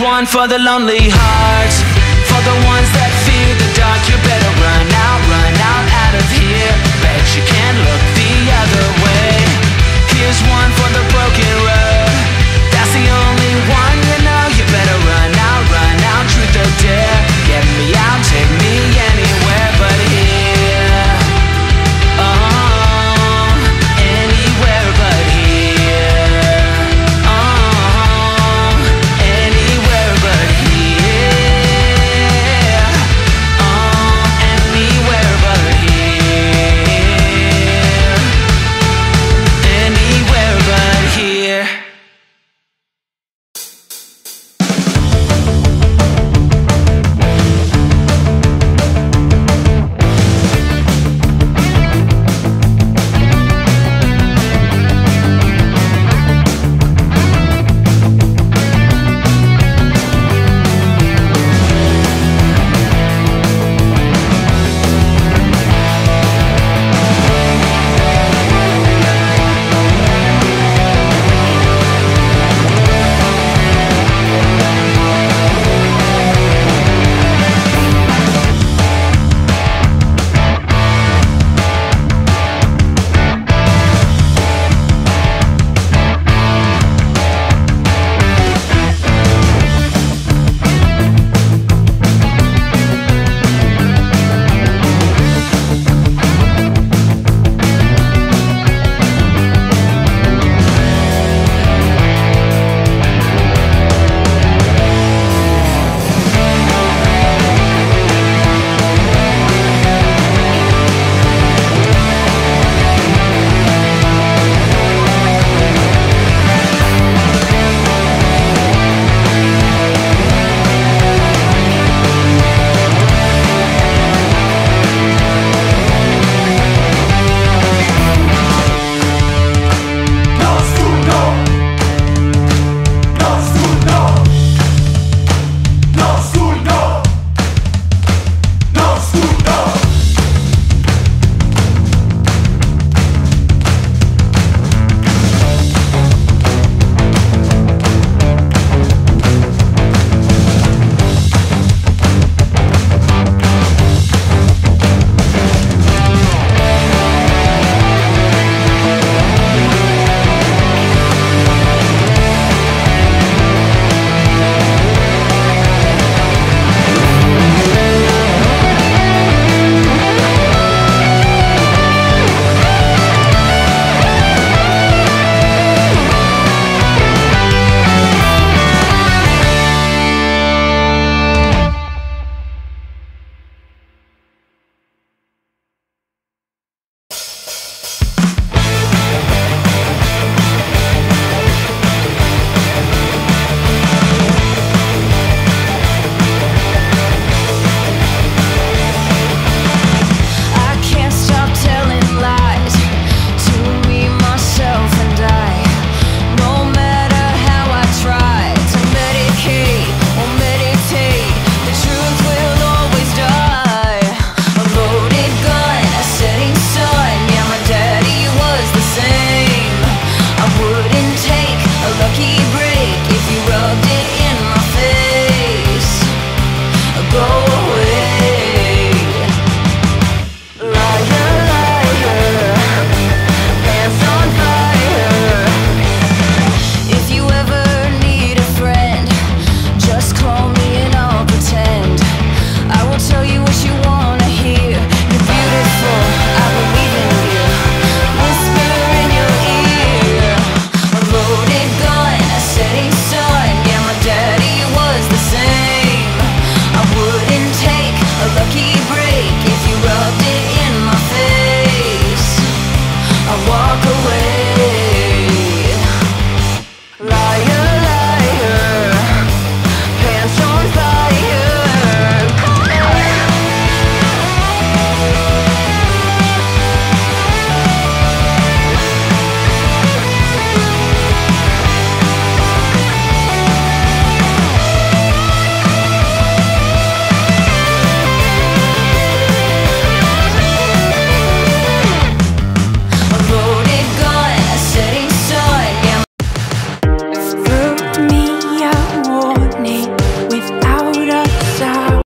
one for the lonely hearts, for the ones that